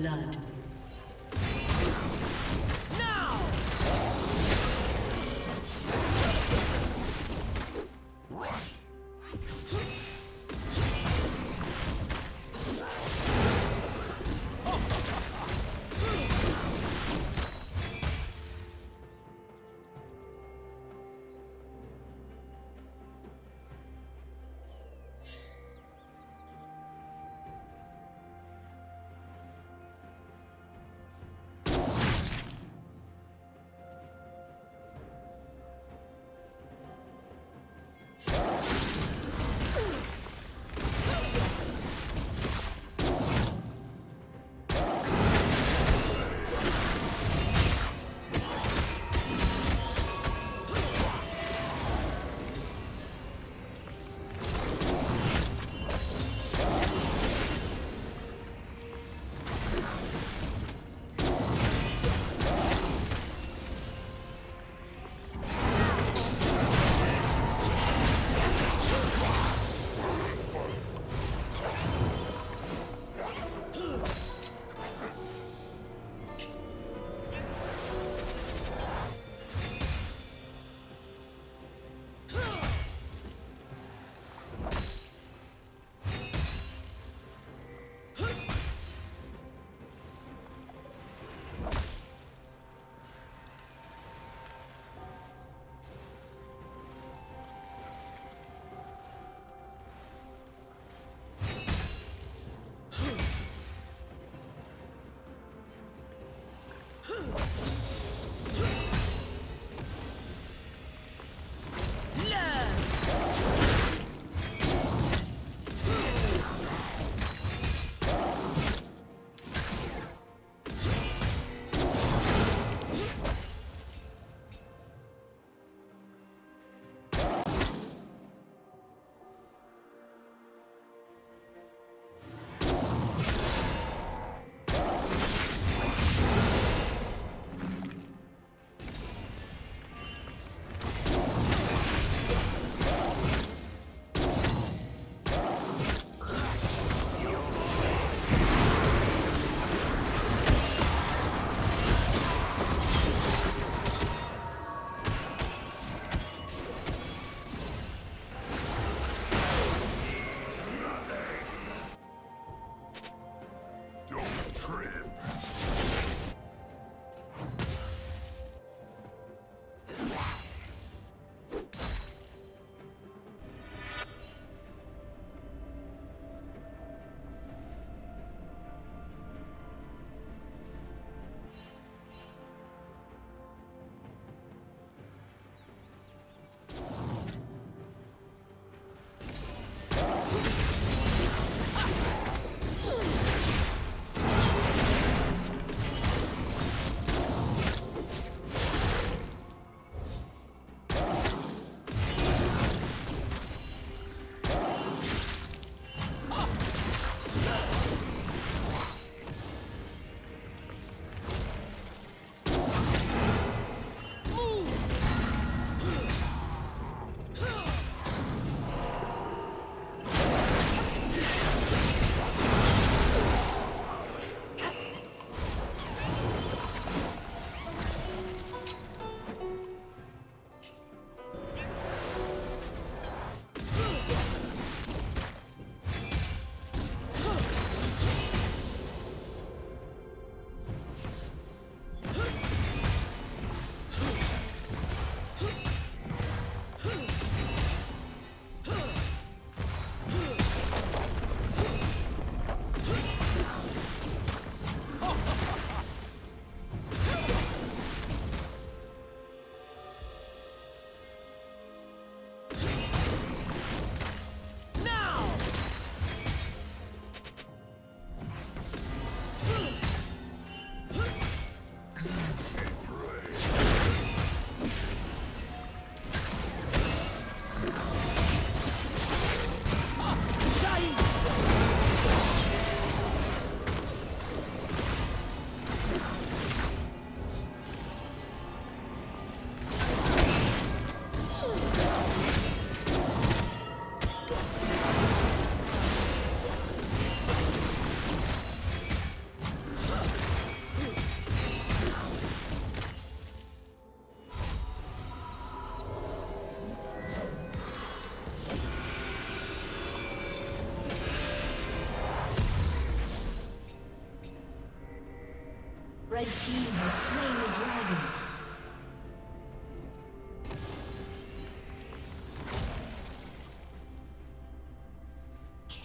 blood.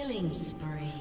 Killing spree.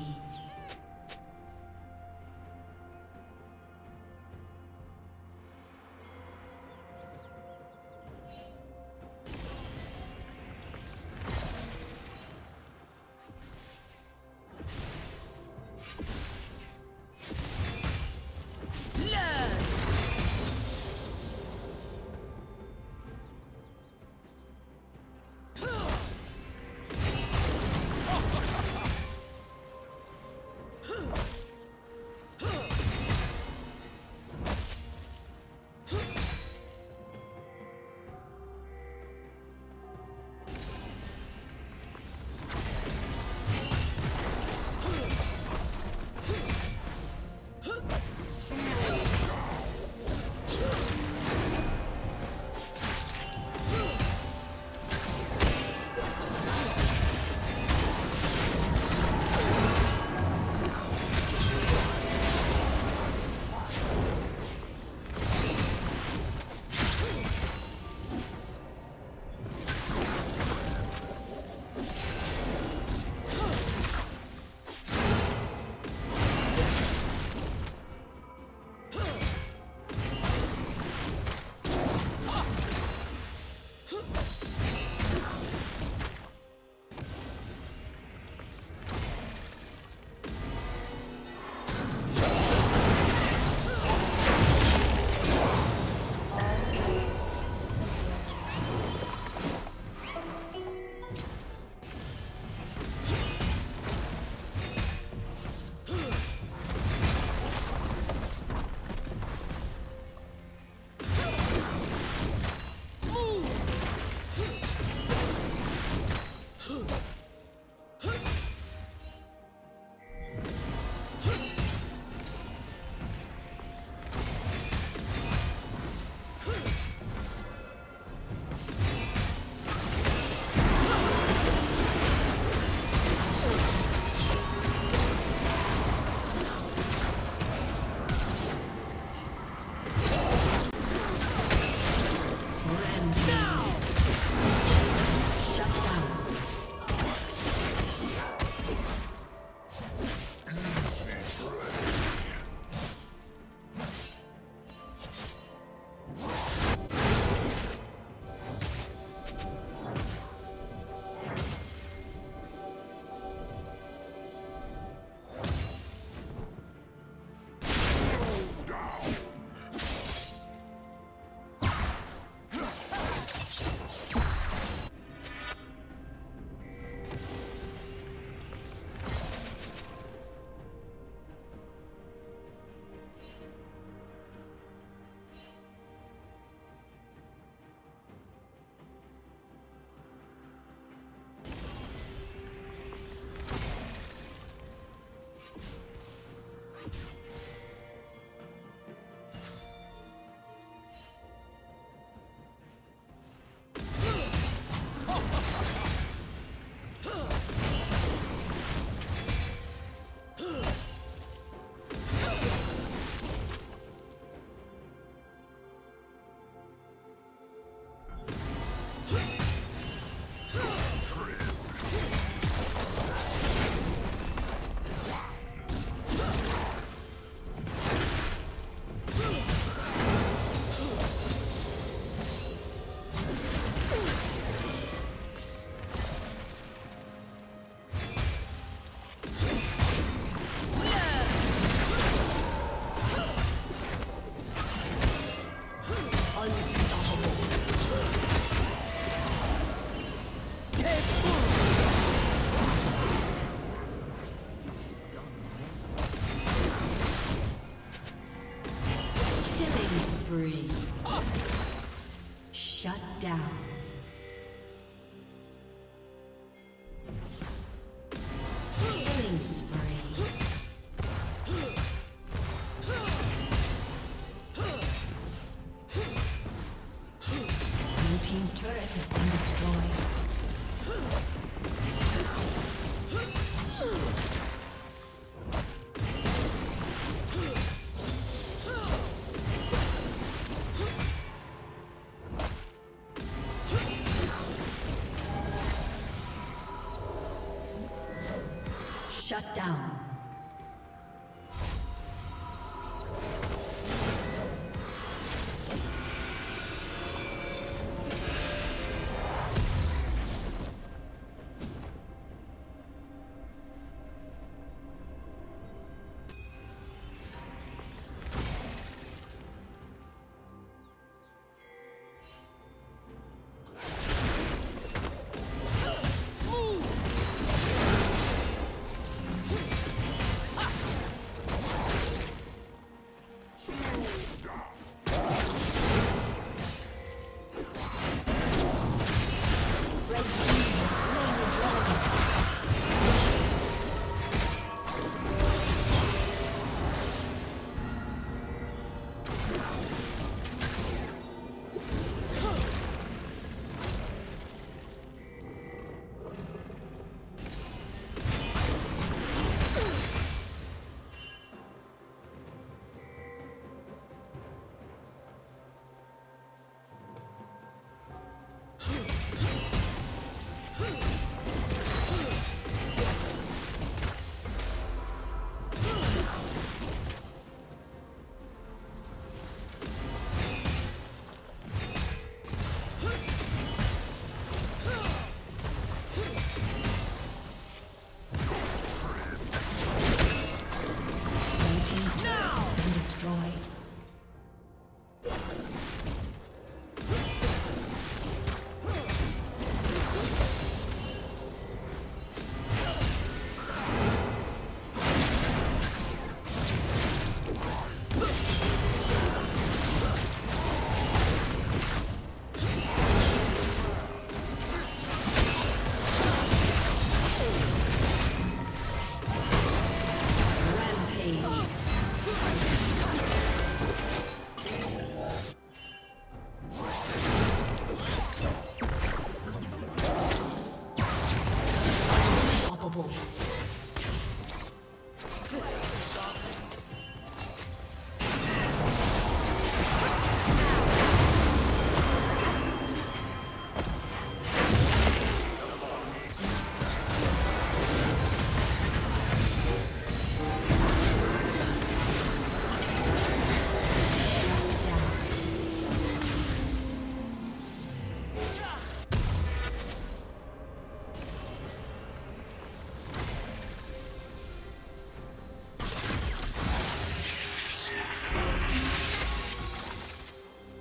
down.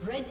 Red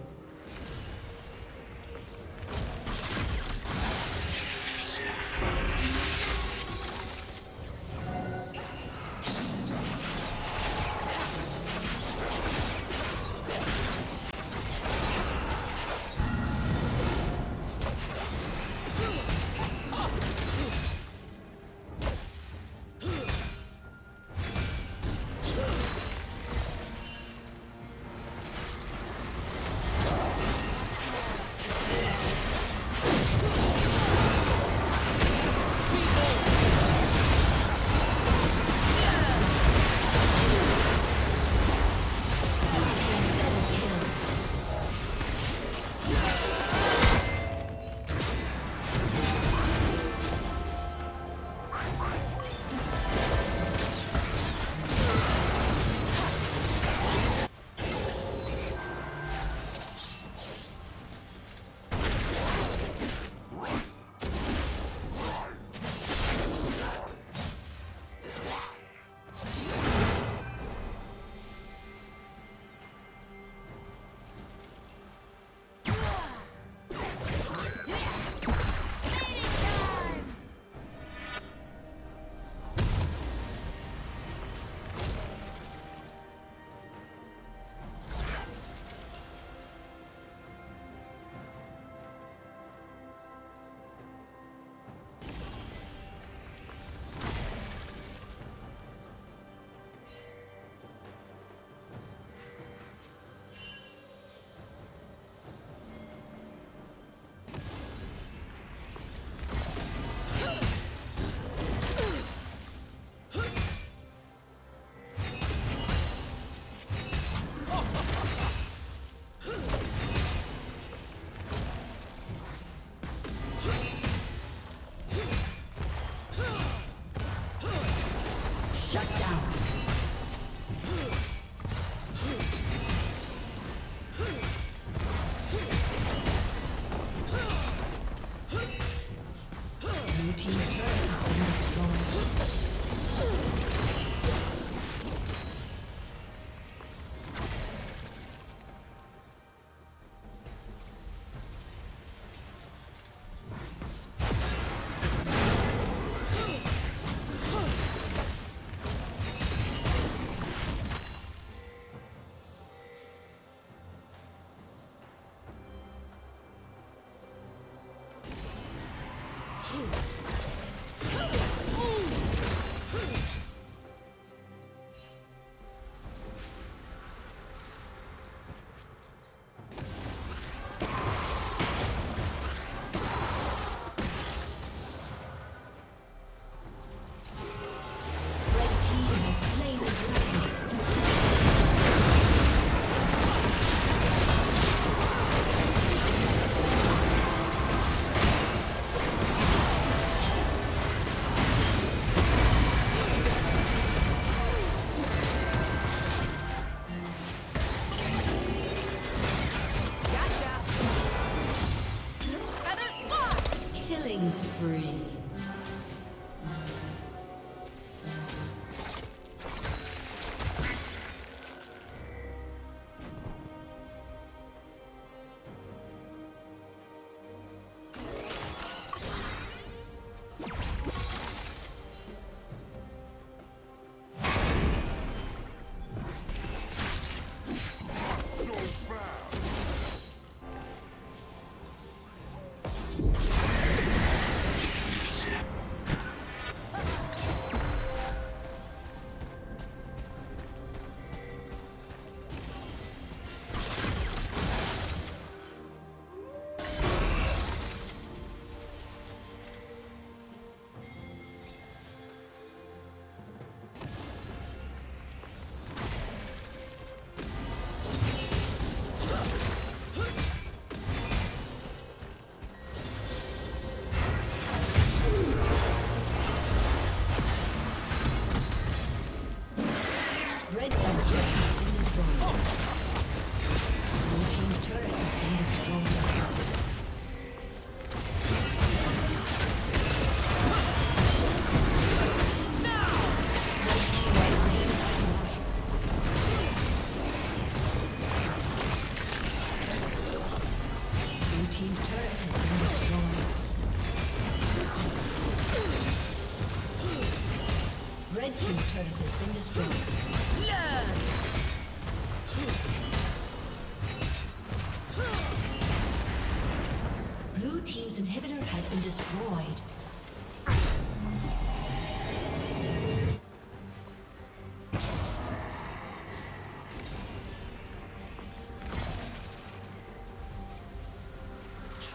team's turret has been destroyed.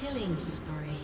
Killing spree.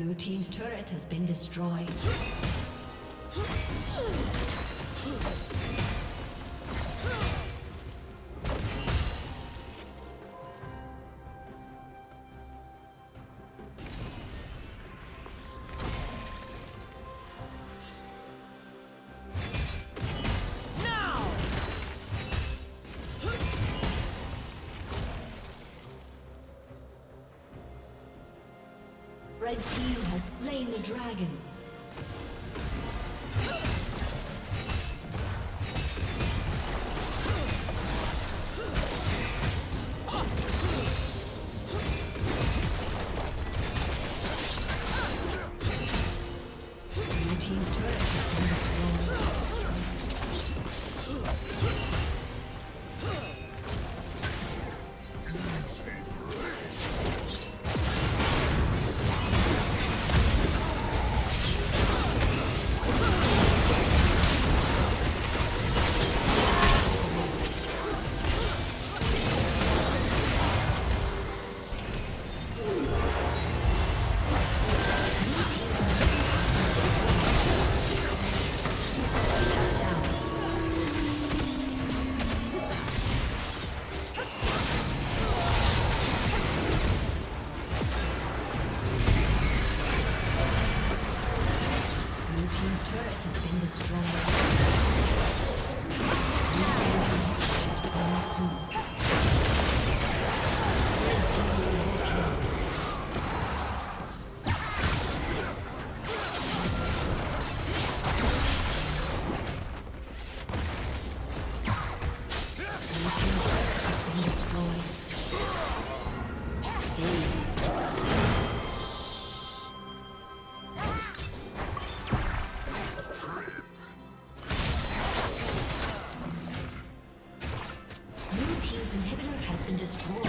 Blue team's turret has been destroyed. Red team has slain the dragon. Blue team's inhibitor has been destroyed.